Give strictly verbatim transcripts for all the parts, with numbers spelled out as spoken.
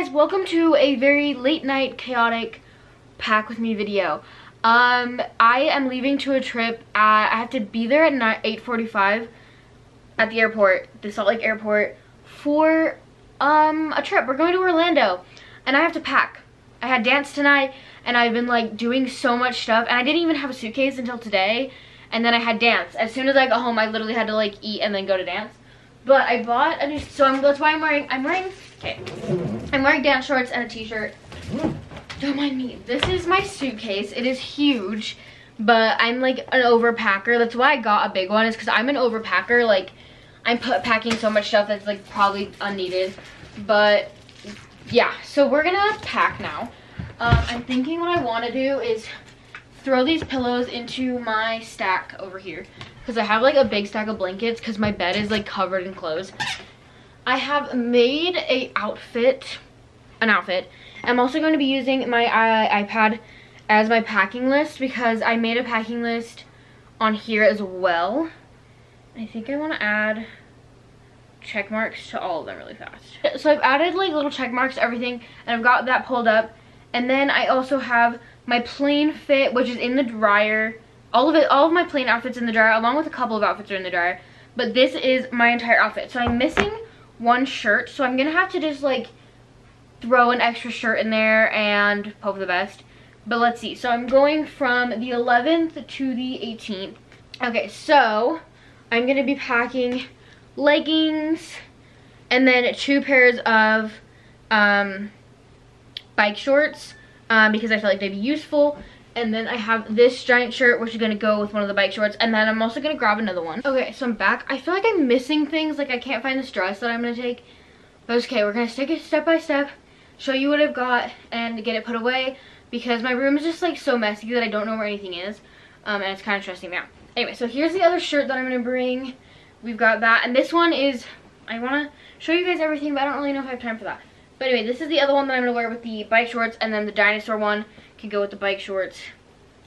guys, welcome to a very late night chaotic pack with me video. Um, I am leaving to a trip. Uh, I have to be there at eight forty-five at the airport, the Salt Lake airport, for um, a trip. We're going to Orlando and I have to pack. I had dance tonight and I've been like doing so much stuff, and I didn't even have a suitcase until today, and then I had dance. As soon as I got home, I literally had to like eat and then go to dance. But I bought a new, so I'm, that's why I'm wearing, I'm wearing, okay, I'm wearing dance shorts and a t-shirt. Don't mind me. This is my suitcase. It is huge, but I'm like an overpacker. That's why I got a big one, is because I'm an overpacker. Like, I'm put, packing so much stuff that's like probably unneeded. But yeah, so we're gonna pack now. Um, I'm thinking what I want to do is throw these pillows into my stack over here, because I have like a big stack of blankets because my bed is like covered in clothes. I have made a outfit, an outfit. I'm also going to be using my uh, iPad as my packing list, because I made a packing list on here as well. I think I want to add check marks to all of them really fast. So I've added like little check marks to everything, and I've got that pulled up. And then I also have my plain fit, which is in the dryer. All of it, all of my plain outfits in the dryer, along with a couple of outfits are in the dryer. But this is my entire outfit. So I'm missing one shirt, so I'm gonna have to just like throw an extra shirt in there and hope for the best. But let's see. So I'm going from the eleventh to the eighteenth. Okay, so I'm gonna be packing leggings and then two pairs of um, bike shorts um, because I feel like they'd be useful. And then I have this giant shirt, which is going to go with one of the bike shorts. And then I'm also going to grab another one. Okay, so I'm back. I feel like I'm missing things. Like, I can't find this dress that I'm going to take. But it's okay. We're going to take it step by step, show you what I've got, and get it put away. Because my room is just, like, so messy that I don't know where anything is. Um, and it's kind of stressing me out. Anyway, so here's the other shirt that I'm going to bring. We've got that. And this one is, I want to show you guys everything, but I don't really know if I have time for that. But anyway, this is the other one that I'm going to wear with the bike shorts. And then the dinosaur one can go with the bike shorts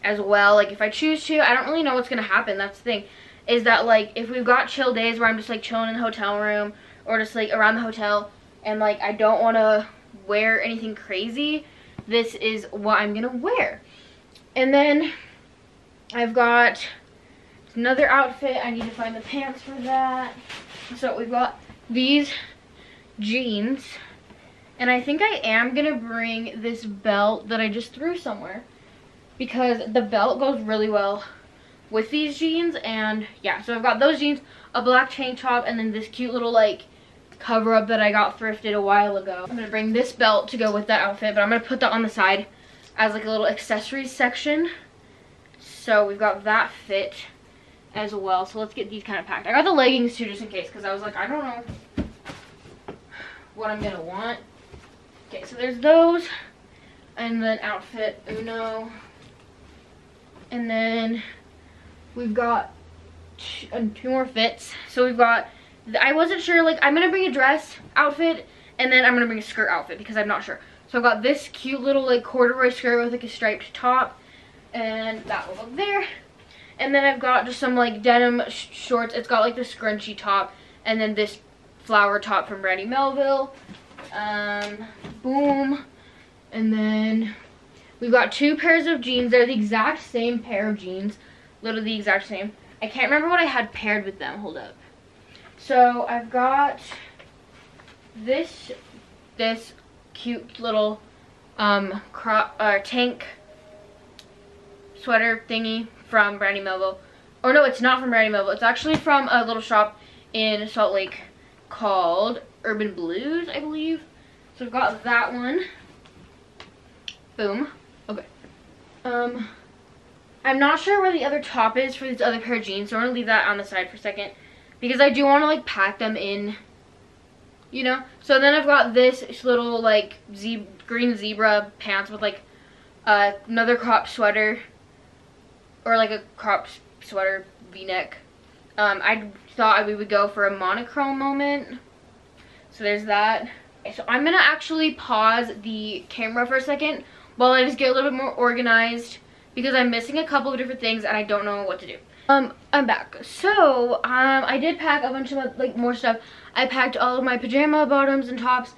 as well, like if I choose to. I don't really know what's gonna happen. That's the thing, is that like if we've got chill days where I'm just like chilling in the hotel room or just like around the hotel, and like I don't want to wear anything crazy, this is what I'm gonna wear. And then I've got another outfit. I need to find the pants for that. So we've got these jeans. And I think I am going to bring this belt that I just threw somewhere, because the belt goes really well with these jeans. And yeah, so I've got those jeans, a black tank top, and then this cute little like cover up that I got thrifted a while ago. I'm going to bring this belt to go with that outfit, but I'm going to put that on the side as like a little accessories section. So we've got that fit as well. So let's get these kind of packed. I got the leggings too, just in case, because I was like, I don't know what I'm going to want. Okay, so there's those, and then outfit uno, and then we've got two, uh, two more fits. So we've got, I wasn't sure, like I'm going to bring a dress outfit, and then I'm going to bring a skirt outfit, because I'm not sure. So I've got this cute little like corduroy skirt with like a striped top, and that will go there. And then I've got just some like denim sh shorts. It's got like the scrunchy top, and then this flower top from Brandy Melville. Um, boom. And then we've got two pairs of jeans. They're the exact same pair of jeans, literally the exact same. I can't remember what I had paired with them. Hold up. So I've got this this cute little um crop uh, tank sweater thingy from Brandy Melville. Or no, it's not from Brandy Melville. It's actually from a little shop in Salt Lake called Urban Blues, I believe. So I've got that one. Boom. Okay. Um, I'm not sure where the other top is for this other pair of jeans, so I'm going to leave that on the side for a second, because I do want to, like, pack them in, you know? So then I've got this little, like, ze- green zebra pants with, like, uh, another crop sweater, or, like, a crop sweater v-neck. Um, I thought we would go for a monochrome moment. So there's that. Okay, so I'm going to actually pause the camera for a second while I just get a little bit more organized, because I'm missing a couple of different things and I don't know what to do. Um, I'm back. So, um, I did pack a bunch of like more stuff. I packed all of my pajama bottoms and tops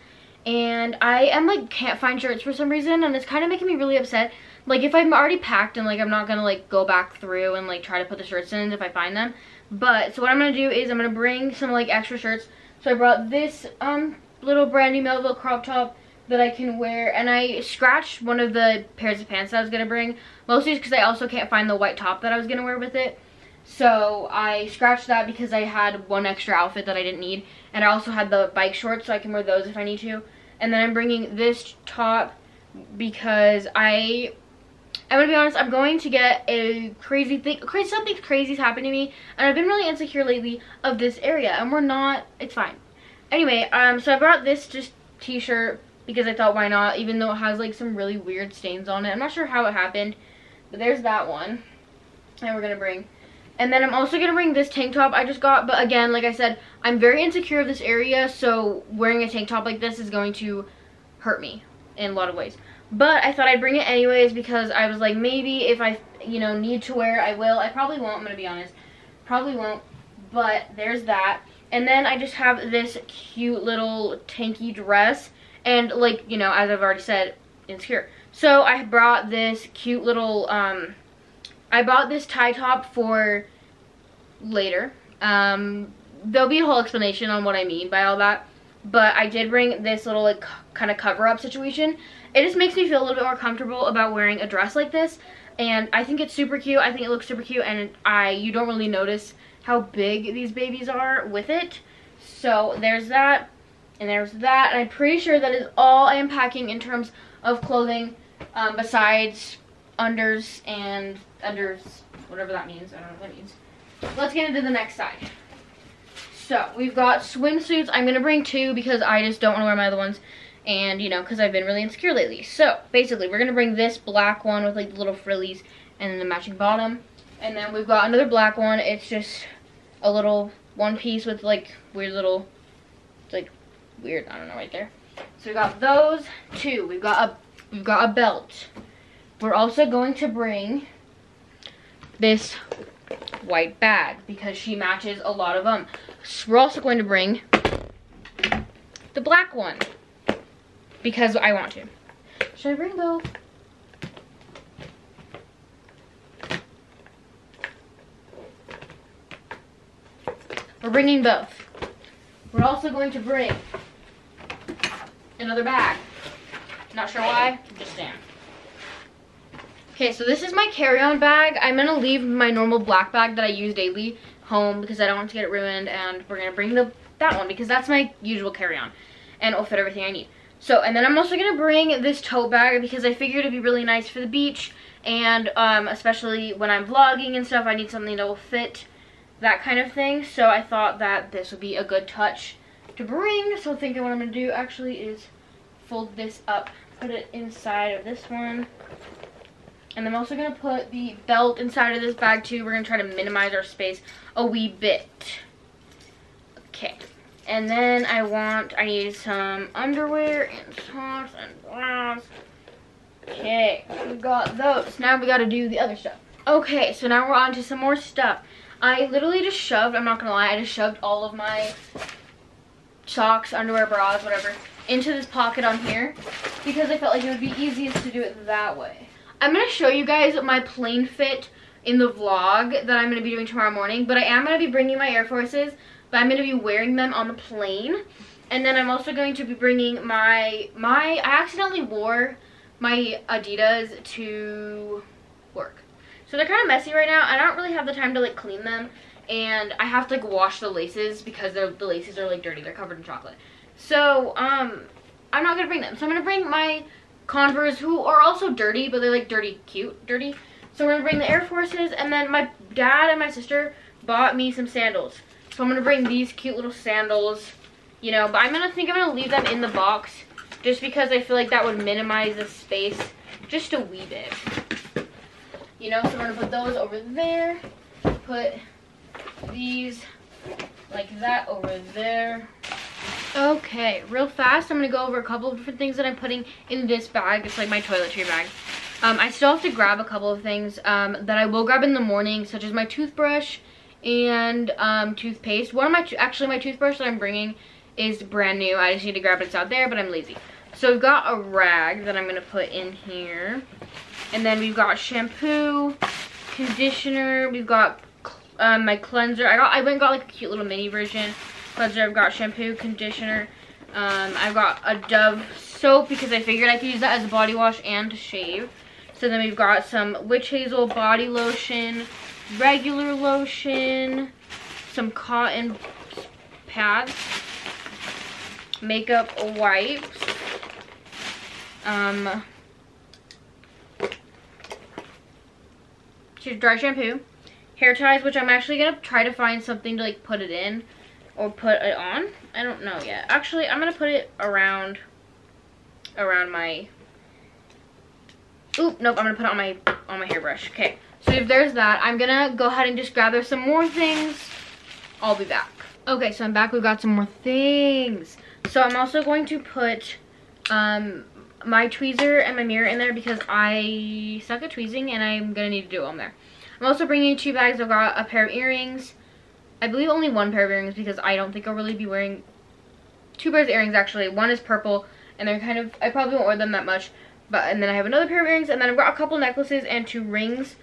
and I am like can't find shirts for some reason, and it's kind of making me really upset. Like, if I'm already packed and like I'm not gonna like go back through and like try to put the shirts in if I find them. But so what I'm gonna do is I'm gonna bring some like extra shirts. So I brought this um little Brandy Melville crop top that I can wear, and I scratched one of the pairs of pants that I was gonna bring, mostly because I also can't find the white top that I was gonna wear with it. So I scratched that because I had one extra outfit that I didn't need, and I also had the bike shorts, so I can wear those if I need to. And then I'm bringing this top because I, I'm gonna be honest, I'm going to get a crazy thing, crazy, something crazy's happened to me, and I've been really insecure lately of this area, and we're not, it's fine. Anyway, um, so I brought this just t-shirt because I thought, why not, even though it has like some really weird stains on it. I'm not sure how it happened, but there's that one that we're gonna bring. And then I'm also gonna bring this tank top I just got, but again, like I said, I'm very insecure of this area, so wearing a tank top like this is going to hurt me in a lot of ways. But I thought I'd bring it anyways because I was like, maybe if I, you know, need to wear, I will. I probably won't, I'm gonna be honest. Probably won't, but there's that. And then I just have this cute little tanky dress. And like, you know, as I've already said, insecure. So I brought this cute little, um, I bought this tie top for later. Um, there'll be a whole explanation on what I mean by all that. But I did bring this little like kind of cover up situation. It just makes me feel a little bit more comfortable about wearing a dress like this. And I think it's super cute. I think it looks super cute. And I, you don't really notice how big these babies are with it. So there's that. And there's that, and I'm pretty sure that is all I am packing in terms of clothing, um, besides unders and unders, whatever that means, I don't know what that means. Let's get into the next side. So, we've got swimsuits. I'm gonna bring two because I just don't wanna wear my other ones, and you know, because I've been really insecure lately. So, basically, we're gonna bring this black one with like the little frillies and then the matching bottom. And then we've got another black one. It's just a little one piece with like weird little, like, weird, I don't know, right there. So we got those two. We've got a we've got a belt. We're also going to bring this white bag because she matches a lot of them. So we're also going to bring the black one because I want to. Should I bring both? We're bringing both. We're also going to bring another bag. Not sure why, just am. Okay, so this is my carry-on bag. I'm gonna leave my normal black bag that I use daily home because I don't want to get it ruined, and we're gonna bring the that one because that's my usual carry-on and it'll fit everything I need. So, and then I'm also gonna bring this tote bag because I figured it'd be really nice for the beach, and um, especially when I'm vlogging and stuff, I need something that will fit, that kind of thing. So I thought that this would be a good touch to bring. So I'm thinking what I'm gonna do actually is fold this up, put it inside of this one. And I'm also gonna put the belt inside of this bag too. We're gonna try to minimize our space a wee bit. Okay, and then I want, I need some underwear and socks and bras. Okay, we got those. Now we gotta do the other stuff. Okay, so now we're on to some more stuff. I literally just shoved, I'm not gonna lie, I just shoved all of my socks, underwear, bras, whatever, into this pocket on here because I felt like it would be easiest to do it that way. I'm gonna show you guys my plain fit in the vlog that I'm gonna be doing tomorrow morning, but I am gonna be bringing my Air Forces, but I'm gonna be wearing them on the plane. And then I'm also going to be bringing my, my, I accidentally wore my Adidas to work. So they're kind of messy right now. I don't really have the time to like clean them, and I have to like wash the laces because the laces are like dirty. They're covered in chocolate. So um, I'm not gonna bring them. So I'm gonna bring my Converse, who are also dirty, but they're like dirty, cute, dirty. So we're gonna bring the Air Forces, and then my dad and my sister bought me some sandals. So I'm gonna bring these cute little sandals, you know. But I'm gonna think I'm gonna leave them in the box just because I feel like that would minimize the space just a wee bit. You know, so we're gonna put those over there, put these like that over there. Okay, real fast, I'm gonna go over a couple of different things that I'm putting in this bag. It's like my toiletry bag. Um, I still have to grab a couple of things um, that I will grab in the morning, such as my toothbrush and um, toothpaste. One of my, actually my toothbrush that I'm bringing is brand new. I just need to grab it. It's out there, but I'm lazy. So we've got a rag that I'm going to put in here. And then we've got shampoo, conditioner. We've got um, my cleanser. I got. I went and got like a cute little mini version. Cleanser, I've got shampoo, conditioner. Um, I've got a Dove soap because I figured I could use that as a body wash and to shave. So then we've got some Witch Hazel body lotion, regular lotion, some cotton pads, makeup wipes, um, dry shampoo, hair ties, which I'm actually going to try to find something to like put it in or put it on. I don't know yet. Actually, I'm going to put it around, around my... Oop, nope, I'm gonna put it on my on my hairbrush. Okay, so if there's that, I'm gonna go ahead and just gather some more things. I'll be back. Okay, so I'm back. We've got some more things. So I'm also going to put um, my tweezer and my mirror in there because I suck at tweezing and I'm gonna need to do it on there. I'm also bringing two bags. I've got a pair of earrings. I believe only one pair of earrings because I don't think I'll really be wearing two pairs of earrings actually. One is purple and they're kind of, I probably won't wear them that much. But, and then I have another pair of earrings, and then I've got a couple necklaces and two rings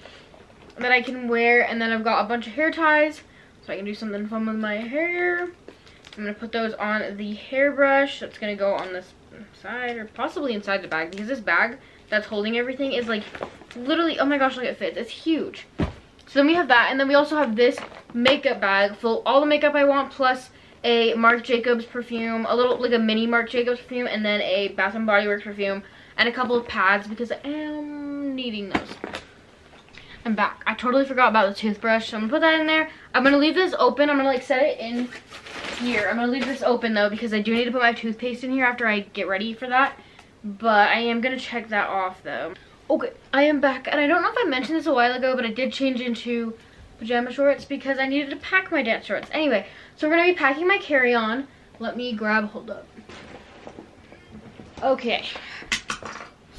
that I can wear, and then I've got a bunch of hair ties, so I can do something fun with my hair. I'm going to put those on the hairbrush. That's going to go on this side, or possibly inside the bag, because this bag that's holding everything is like, literally, oh my gosh, look, it fits. It's huge. So then we have that, and then we also have this makeup bag full of all the makeup I want, plus a Marc Jacobs perfume, a little, like a mini Marc Jacobs perfume, and then a Bath and Body Works perfume. And a couple of pads because I am needing those. I'm back. I totally forgot about the toothbrush, so I'm going to put that in there. I'm going to leave this open. I'm going to like set it in here. I'm going to leave this open though because I do need to put my toothpaste in here after I get ready for that. But I am going to check that off though. Okay, I am back. And I don't know if I mentioned this a while ago, but I did change into pajama shorts because I needed to pack my dance shorts. Anyway, so we're going to be packing my carry-on. Let me grab, hold up. Okay.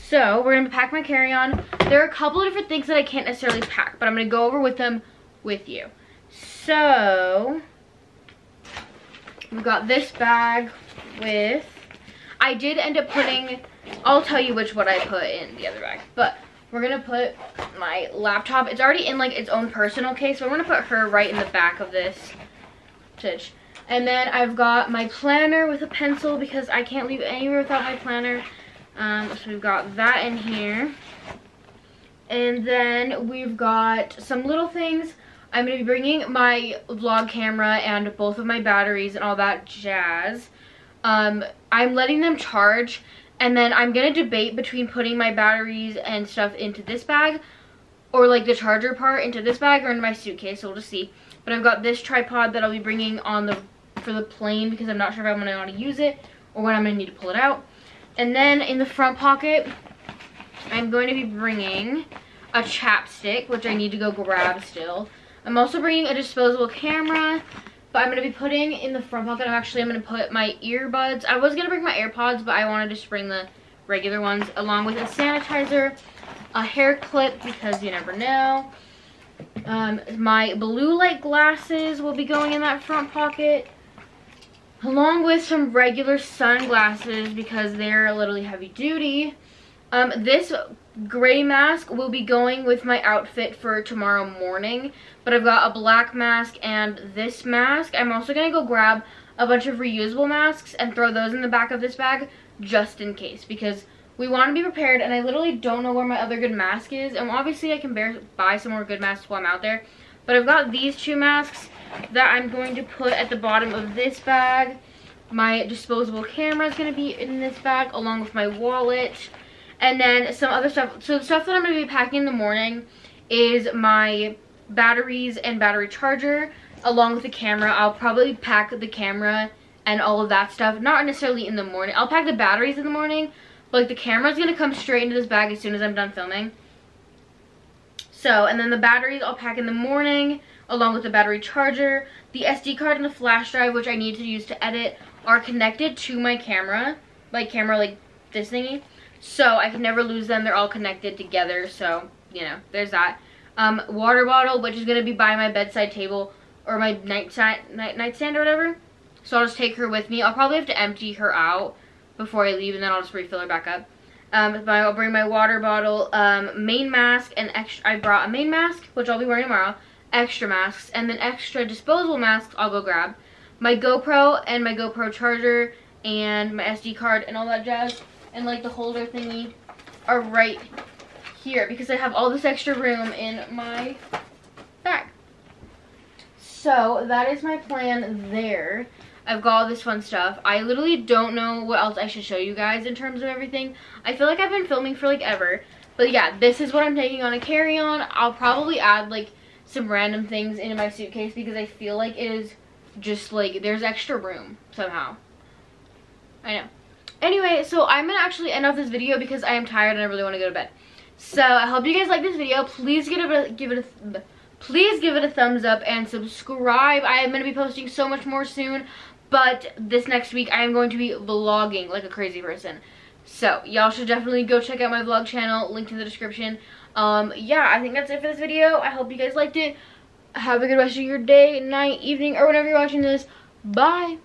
So, we're going to pack my carry-on. There are a couple of different things that I can't necessarily pack, but I'm going to go over with them with you. So, we've got this bag with... I did end up putting... I'll tell you which one I put in the other bag, but we're going to put my laptop. It's already in, like, its own personal case, so I'm going to put her right in the back of this. And then I've got my planner with a pencil because I can't leave anywhere without my planner. Um, so we've got that in here, and then we've got some little things. I'm going to be bringing my vlog camera and both of my batteries and all that jazz. Um, I'm letting them charge, and then I'm going to debate between putting my batteries and stuff into this bag, or like the charger part into this bag or into my suitcase, so we'll just see. But I've got this tripod that I'll be bringing on the for the plane because I'm not sure if I'm going to want to use it or when I'm going to need to pull it out. And then in the front pocket, I'm going to be bringing a chapstick, which I need to go grab still. I'm also bringing a disposable camera, but I'm going to be putting in the front pocket. I'm actually I'm going to put my earbuds. I was going to bring my AirPods, but I wanted to just bring the regular ones along with a sanitizer, a hair clip because you never know. Um, my blue light glasses will be going in that front pocket, along with some regular sunglasses because they're literally heavy duty. Um, this gray mask will be going with my outfit for tomorrow morning, but I've got a black mask and this mask. I'm also going to go grab a bunch of reusable masks and throw those in the back of this bag just in case because we want to be prepared, and I literally don't know where my other good mask is, and obviously I can bear, buy some more good masks while I'm out there, but I've got these two masks that I'm going to put at the bottom of this bag. My disposable camera is going to be in this bag along with my wallet and then some other stuff. So the stuff that I'm going to be packing in the morning is my batteries and battery charger along with the camera. I'll probably pack the camera and all of that stuff, not necessarily in the morning. I'll pack the batteries in the morning, but like the camera is going to come straight into this bag as soon as I'm done filming. So, and then the batteries I'll pack in the morning along with the battery charger. The S D card and the flash drive, which I need to use to edit, are connected to my camera. My camera, like, this thingy. So, I can never lose them. They're all connected together. So, you know, there's that. Um, water bottle, which is going to be by my bedside table or my nightside, night, nightstand or whatever. So I'll just take her with me. I'll probably have to empty her out before I leave, and then I'll just refill her back up. Um, but I'll bring my water bottle, um, main mask, and extra. I brought a main mask, which I'll be wearing tomorrow, extra masks, and then extra disposable masks I'll go grab. My GoPro and my GoPro charger and my S D card and all that jazz, and like the holder thingy are right here because I have all this extra room in my bag. So that is my plan there. I've got all this fun stuff. I literally don't know what else I should show you guys in terms of everything. I feel like I've been filming for like ever. But yeah, this is what I'm taking on a carry-on. I'll probably add like some random things into my suitcase because I feel like it is just like there's extra room somehow. I know. Anyway, so I'm gonna actually end off this video because I am tired and I really want to go to bed. So I hope you guys like this video. Please give it a give it a please give it a thumbs up and subscribe. I am gonna be posting so much more soon. But this next week, I am going to be vlogging like a crazy person. So, y'all should definitely go check out my vlog channel. Link in the description. Um, yeah, I think that's it for this video. I hope you guys liked it. Have a good rest of your day, night, evening, or whenever you're watching this. Bye!